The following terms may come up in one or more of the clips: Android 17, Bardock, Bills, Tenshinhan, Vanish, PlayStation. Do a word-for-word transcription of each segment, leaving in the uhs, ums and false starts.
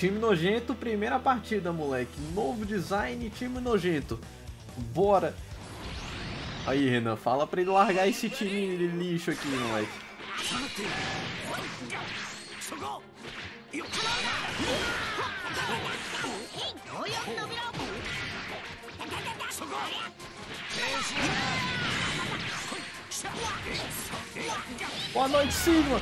Time nojento, primeira partida, moleque. Novo design, time nojento. Bora. Aí, Renan, fala pra ele largar esse time lixo aqui, moleque. Boa noite, Sigma.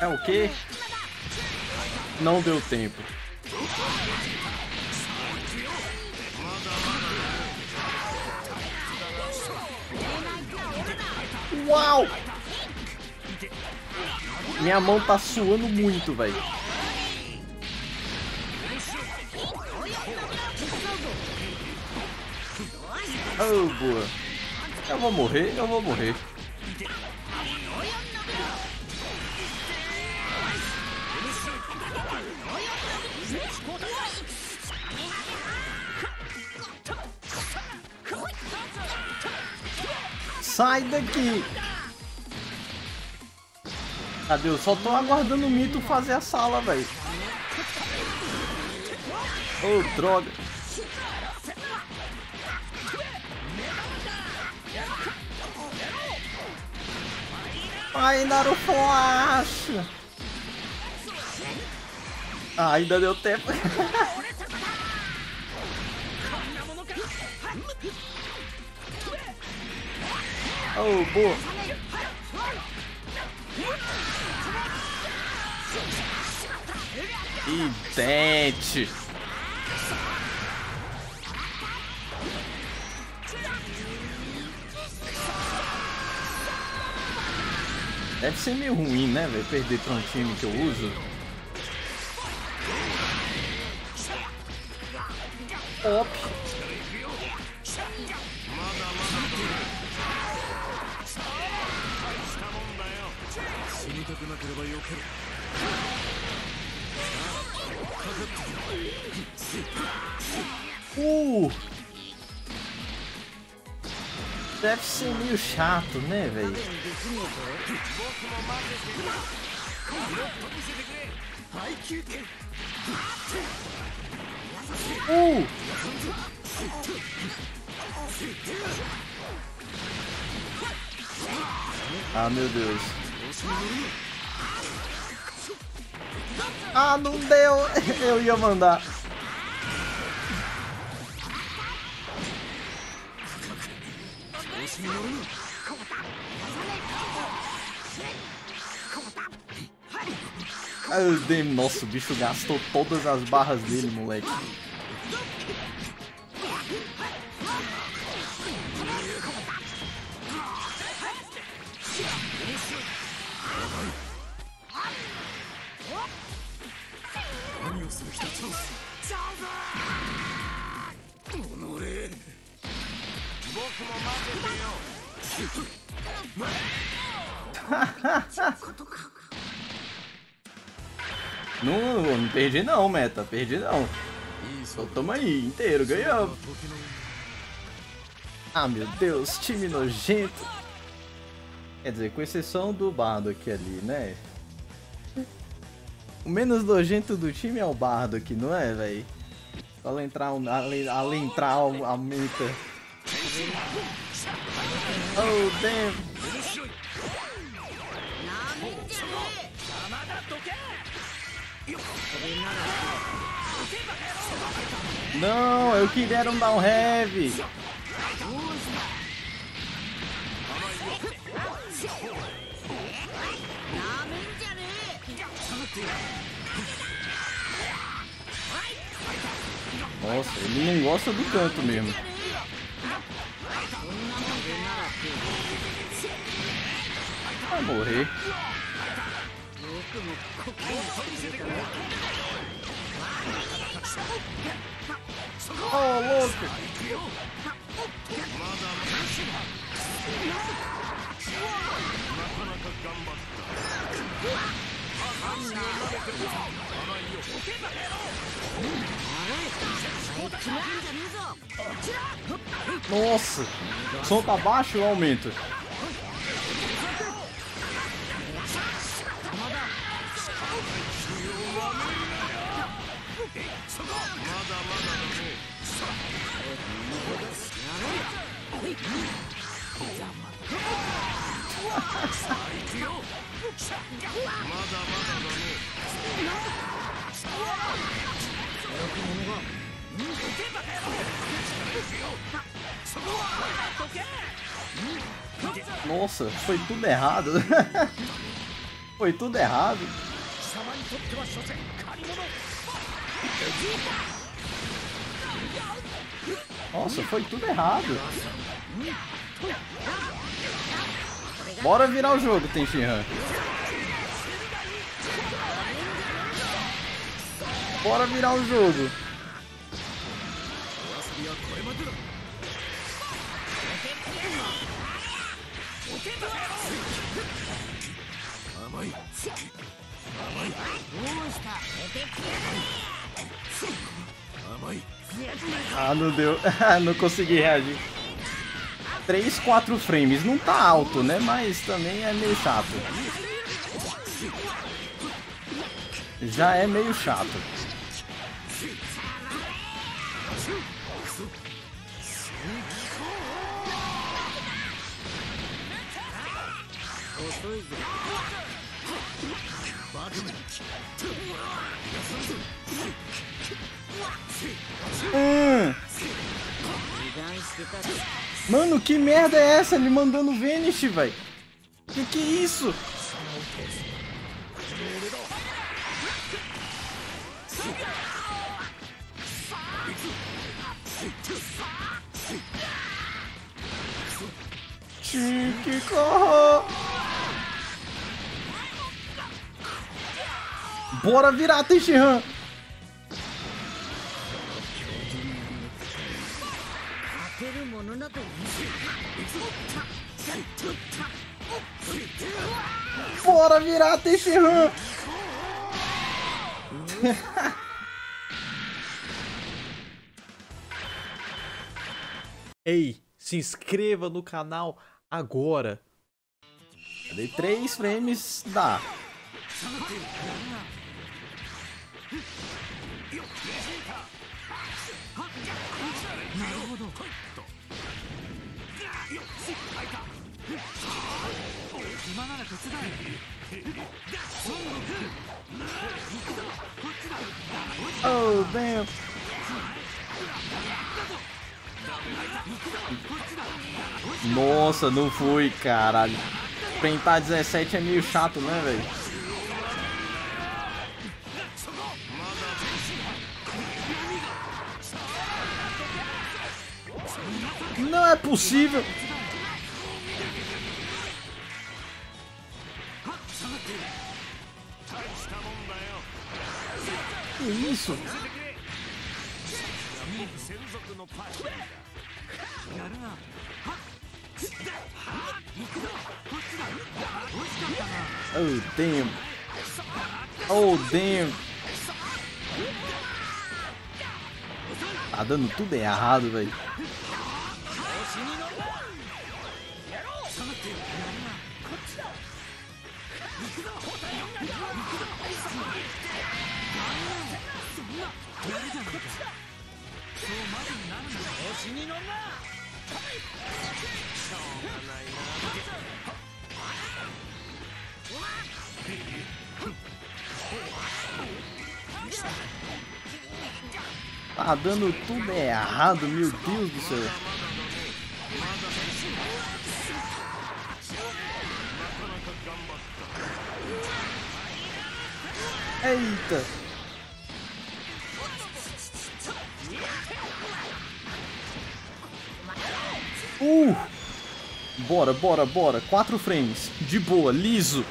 É o quê? Não deu tempo. Uau! Minha mão tá suando muito, velho. Oh, boa. Eu vou morrer, eu vou morrer. Sai daqui! Cadê? Eu só tô aguardando o Mito fazer a sala, velho. Oh, droga! Ai, Naruto Flash! Ah, ainda deu tempo. Oh, boa. E dente. Deve ser meio ruim, né, velho? Perder pra um time que eu uso. Op. Uh! Deve ser meio chato, né, velho? Uh! Ah, meu Deus. Ah, não deu! Eu ia mandar. Nossa, o bicho gastou todas as barras dele, moleque. Não, não perdi não, meta, perdi não. Só toma aí, inteiro, ganhamos. Ah, meu Deus, time nojento. Quer dizer, com exceção do Bardock ali, né? O menos nojento do time é o Bardock, não é, velho? Só alentrar a meta. Oh, damn. Não, eu queria era um down heavy. Nossa, ele não gosta do canto mesmo. Vai morrer. Oh, louco! Nossa! O som tá baixo ou aumenta? Nossa, foi tudo errado. Foi tudo errado. Nossa, foi tudo errado. Bora virar o jogo, Tenshinhan. Bora virar o jogo. Ah, não deu. Não consegui reagir. três, quatro frames. Não tá alto, né? Mas também é meio chato. Já é meio chato. Hum. Mano, que merda é essa? Ele mandando Vanish, velho. Que que é isso? Que corro! Bora virar, Tenshinhan! Bora virar, Tenshinhan! Ei, se inscreva no canal agora. Dei três frames, dá. Oh, damn. Nossa, não foi, caralho. Pentar dezessete é meio chato, né, velho? Não é possível. Que isso? Oh, damn. Oh, damn. Tá dando tudo errado, velho. Tá dando tudo errado, meu Deus do céu. Eita. Uh! Bora, bora, bora. Quatro frames. De boa, liso.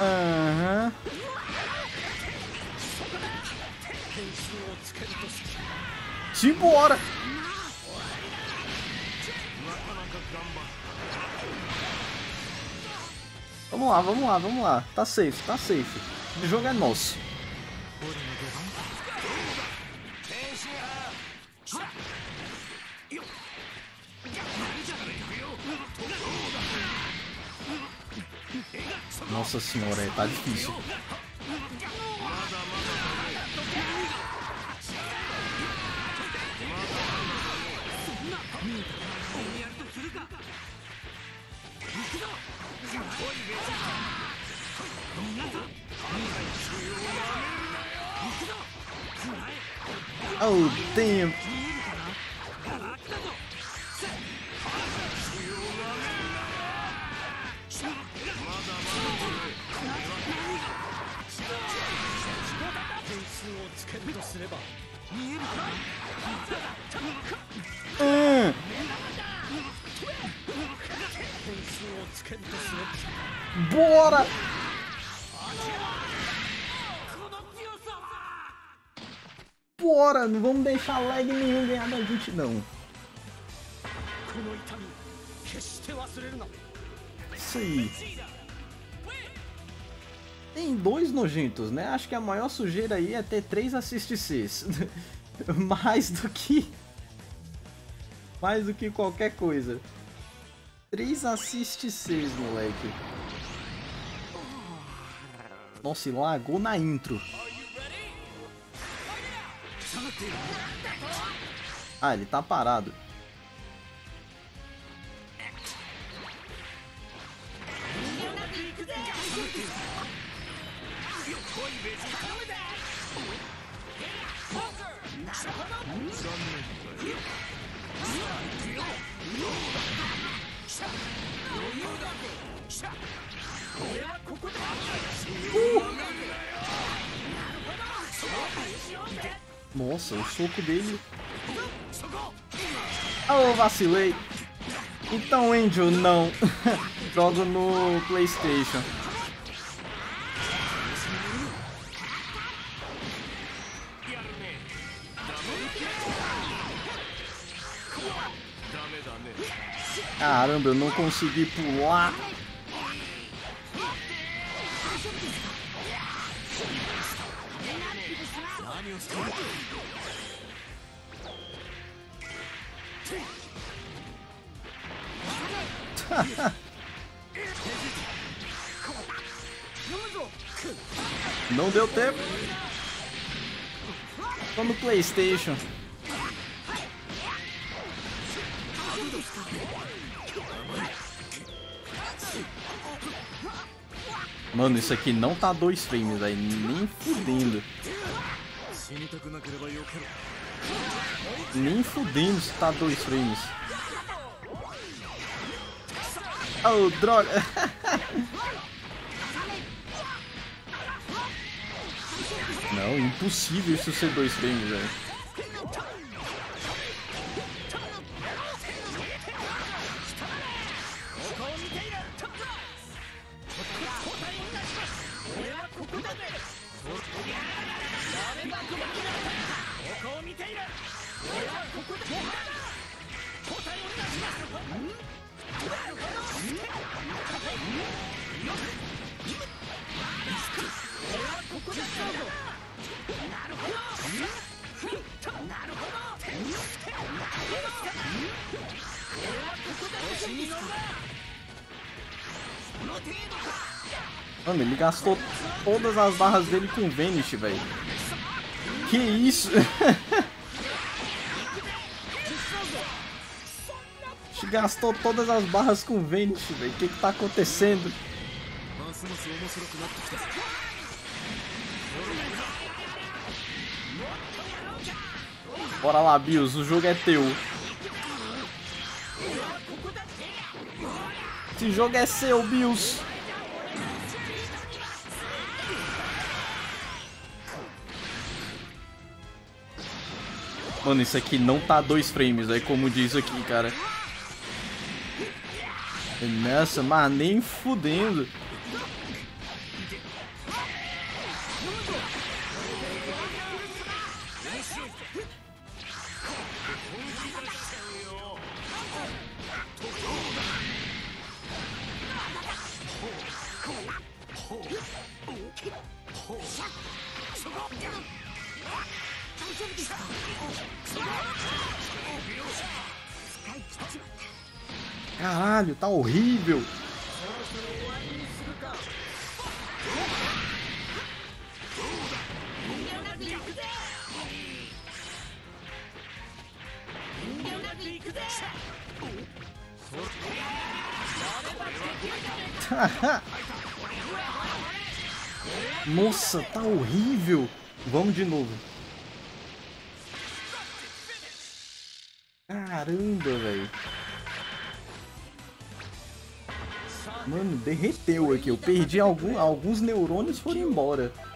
Aham. Simbora! Vamos lá, vamos lá, vamos lá. Tá safe, tá safe. O jogo é nosso. Nossa senhora, tá difícil. Oh, damn. Uh. Bora! Bora! Não vamos deixar lag nenhum ganhar da gente, não. Isso aí. Tem dois nojentos, né? Acho que a maior sujeira aí é ter três assist Cs. Mais do que... Mais do que qualquer coisa. Três assist Cs, moleque. Nossa, e lagou na intro. Ah, ele tá parado. Nossa, o soco dele... Oh, vacilei! Então, Angel, não! Jogo no PlayStation. Caramba, eu não consegui pular! Não deu tempo. Tô no PlayStation. Mano, isso aqui não tá dois frames aí, nem fudendo. Nem fudendo se tá dois frames. Oh, droga! Não, impossível isso ser dois frames, velho. Mano, ele gastou todas as barras dele com Vanish, velho. Que isso? Gastou todas as barras com Vanish, velho. O que que tá acontecendo? Bora lá, Bills. O jogo é teu. Esse jogo é seu, Bills. Mano, isso aqui não tá dois frames, aí como diz aqui, cara. Nossa, mas nem fudendo. Caralho, tá horrível. Nossa, tá horrível. Vamos de novo. Caramba, velho. Mano, derreteu aqui. Eu perdi algum, alguns neurônios, foram embora.